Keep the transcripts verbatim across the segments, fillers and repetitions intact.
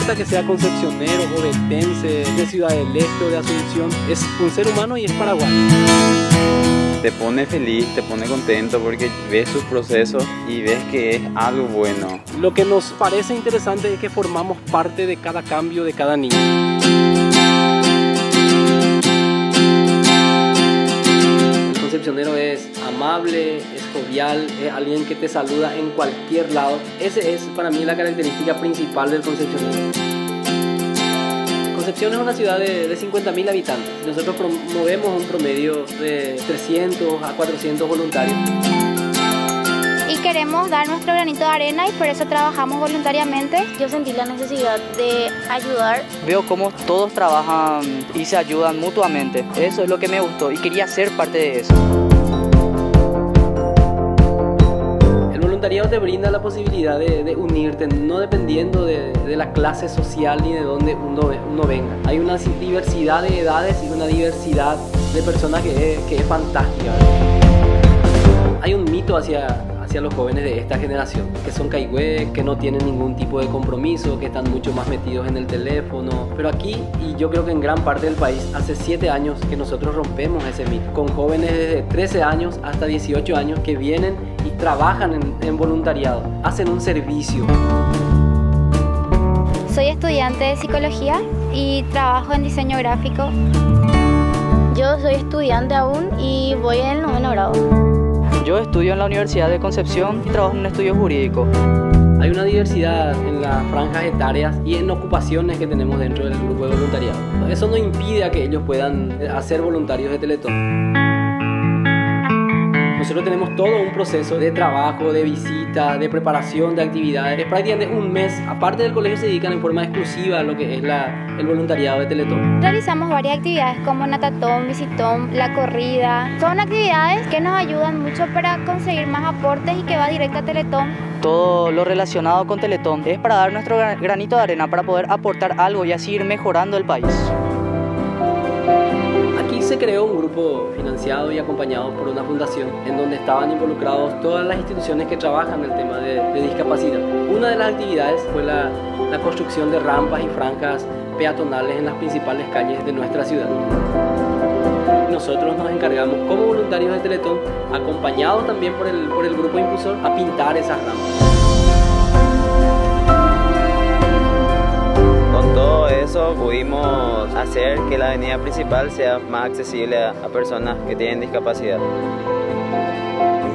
importa que sea concepcionero, ovetense, de Ciudad del Este o de Asunción, es un ser humano y es paraguayo. Te pone feliz, te pone contento porque ves sus procesos y ves que es algo bueno. Lo que nos parece interesante es que formamos parte de cada cambio, de cada niño. El concepcionero es amable, es jovial, es alguien que te saluda en cualquier lado. Esa es para mí la característica principal del concepcionero. Concepción es una ciudad de, de cincuenta mil habitantes. Nosotros promovemos un promedio de trescientos a cuatrocientos voluntarios. Y queremos dar nuestro granito de arena y por eso trabajamos voluntariamente. Yo sentí la necesidad de ayudar. Veo cómo todos trabajan y se ayudan mutuamente. Eso es lo que me gustó y quería ser parte de eso. El voluntariado te brinda la posibilidad de, de unirte, no dependiendo de, de la clase social ni de dónde uno, uno venga. Hay una diversidad de edades y una diversidad de personas que es, que es fantástica. Hay un mito hacia, hacia los jóvenes de esta generación, que son caigües, que no tienen ningún tipo de compromiso, que están mucho más metidos en el teléfono. Pero aquí, y yo creo que en gran parte del país, hace siete años que nosotros rompemos ese mito, con jóvenes desde trece años hasta dieciocho años que vienen y trabajan en, en voluntariado, hacen un servicio. Soy estudiante de psicología y trabajo en diseño gráfico. Yo soy estudiante aún y voy en el noveno grado. Yo estudio en la Universidad de Concepción y trabajo en un estudio jurídico. Hay una diversidad en las franjas etarias y en ocupaciones que tenemos dentro del grupo de voluntariado. Eso no impide a que ellos puedan hacer voluntarios de Teletón. Nosotros tenemos todo un proceso de trabajo, de visita, de preparación, de actividades. Es prácticamente un mes. Aparte del colegio se dedican en forma exclusiva a lo que es la, el voluntariado de Teletón. Realizamos varias actividades como natatón, visitón, la corrida. Son actividades que nos ayudan mucho para conseguir más aportes y que va directo a Teletón. Todo lo relacionado con Teletón es para dar nuestro granito de arena, para poder aportar algo y así ir mejorando el país. Se creó un grupo financiado y acompañado por una fundación en donde estaban involucrados todas las instituciones que trabajan el tema de, de discapacidad. Una de las actividades fue la, la construcción de rampas y franjas peatonales en las principales calles de nuestra ciudad. Nosotros nos encargamos como voluntarios de Teletón, acompañados también por el, por el grupo impulsor, a pintar esas rampas. Con todo eso pudimos hacer que la avenida principal sea más accesible a, a personas que tienen discapacidad.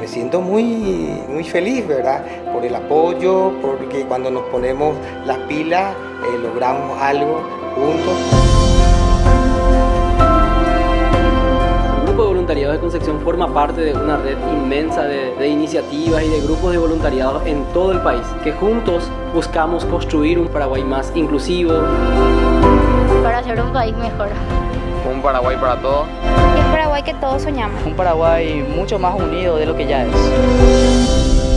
Me siento muy, muy feliz, ¿verdad? Por el apoyo, porque cuando nos ponemos las pilas eh, logramos algo juntos. El grupo de voluntariado de Concepción forma parte de una red inmensa de, de iniciativas y de grupos de voluntariado en todo el país, que juntos buscamos construir un Paraguay más inclusivo, para ser un país mejor. Un Paraguay para todos. El Paraguay que todos soñamos. Un Paraguay mucho más unido de lo que ya es.